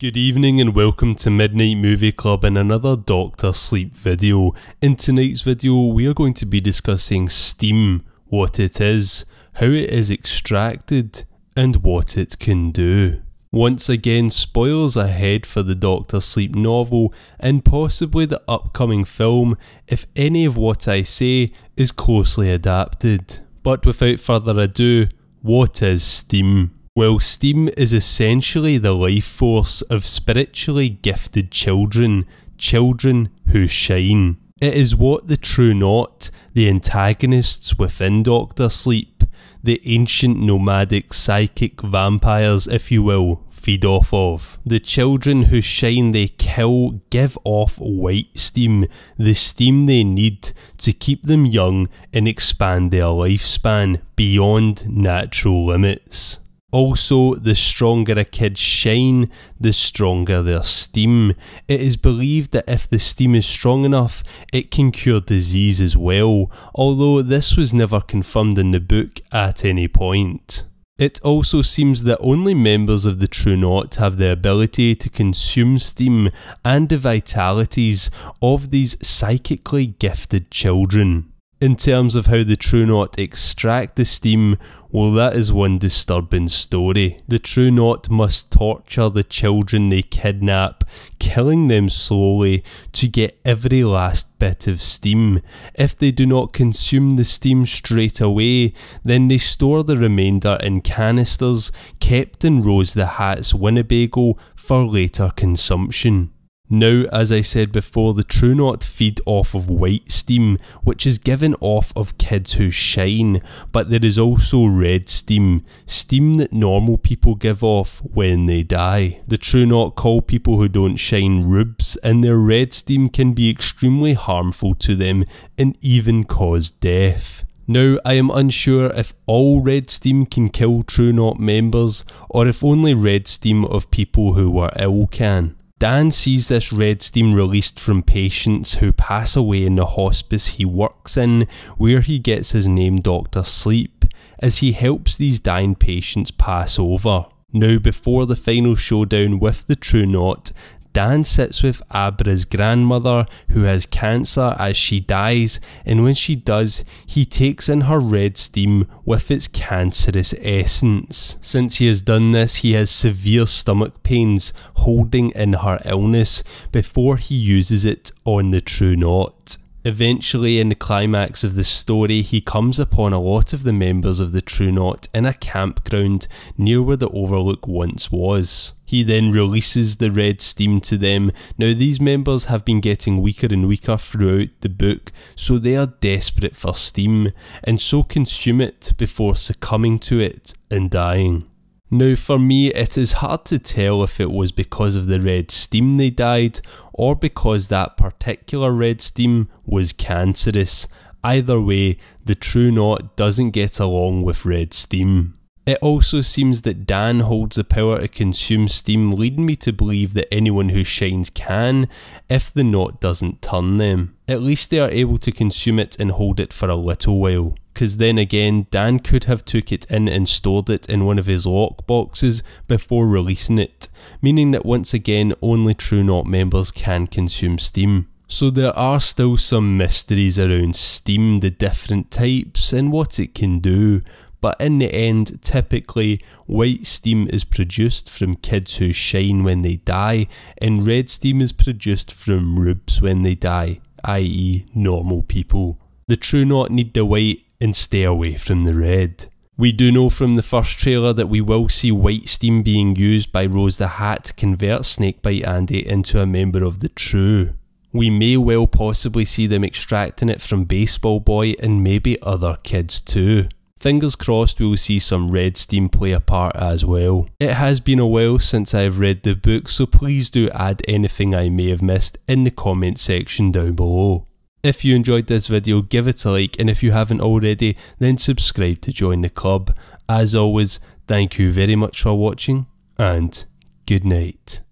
Good evening and welcome to Midnight Movie Club and another Doctor Sleep video. In tonight's video we are going to be discussing Steam, what it is, how it is extracted and what it can do. Once again, spoilers ahead for the Doctor Sleep novel and possibly the upcoming film if any of what I say is closely adapted. But without further ado, what is Steam? Well, Steam is essentially the life force of spiritually gifted children, children who shine. It is what the True Knot, the antagonists within Doctor Sleep, the ancient nomadic psychic vampires if you will, feed off of. The children who shine they kill give off white steam, the steam they need to keep them young and expand their lifespan beyond natural limits. Also, the stronger a kid's shine, the stronger their steam. It is believed that if the steam is strong enough, it can cure disease as well, although this was never confirmed in the book at any point. It also seems that only members of the True Knot have the ability to consume steam and the vitalities of these psychically gifted children. In terms of how the True Knot extract the steam, well, that is one disturbing story. The True Knot must torture the children they kidnap, killing them slowly to get every last bit of steam. If they do not consume the steam straight away, then they store the remainder in canisters kept in Rose the Hat's Winnebago for later consumption. Now, as I said before, the True Knot feed off of white steam, which is given off of kids who shine, but there is also red steam, steam that normal people give off when they die. The True Knot call people who don't shine rubes, and their red steam can be extremely harmful to them and even cause death. Now, I am unsure if all red steam can kill True Knot members, or if only red steam of people who were ill can. Dan sees this red steam released from patients who pass away in the hospice he works in, where he gets his name Doctor Sleep, as he helps these dying patients pass over. Now, before the final showdown with the True Knot, Dan sits with Abra's grandmother who has cancer as she dies, and when she does, he takes in her red steam with its cancerous essence. Since he has done this, he has severe stomach pains holding in her illness before he uses it on the True Knot. Eventually, in the climax of the story, he comes upon a lot of the members of the True Knot in a campground near where the Overlook once was. He then releases the red steam to them. Now, these members have been getting weaker and weaker throughout the book, so they are desperate for steam, and so consume it before succumbing to it and dying. Now, for me, it is hard to tell if it was because of the red steam they died or because that particular red steam was cancerous. Either way, the True Knot doesn't get along with red steam. It also seems that Dan holds the power to consume steam, leading me to believe that anyone who shines can, if the knot doesn't turn them. At least they are able to consume it and hold it for a little while. Because then again, Dan could have took it in and stored it in one of his lock boxes before releasing it, meaning that once again only True Knot members can consume steam. So there are still some mysteries around steam, the different types and what it can do. But in the end, typically, white steam is produced from kids who shine when they die, and red steam is produced from rubes when they die, i.e. normal people. The True Knot need the white and stay away from the red. We do know from the first trailer that we will see white steam being used by Rose the Hat to convert Snakebite Andy into a member of the True. We may well possibly see them extracting it from Baseball Boy and maybe other kids too. Fingers crossed we will see some red steam play a part as well. It has been a while since I have read the book, so please do add anything I may have missed in the comment section down below. If you enjoyed this video, give it a like, and if you haven't already, then subscribe to join the club. As always, thank you very much for watching, and good night.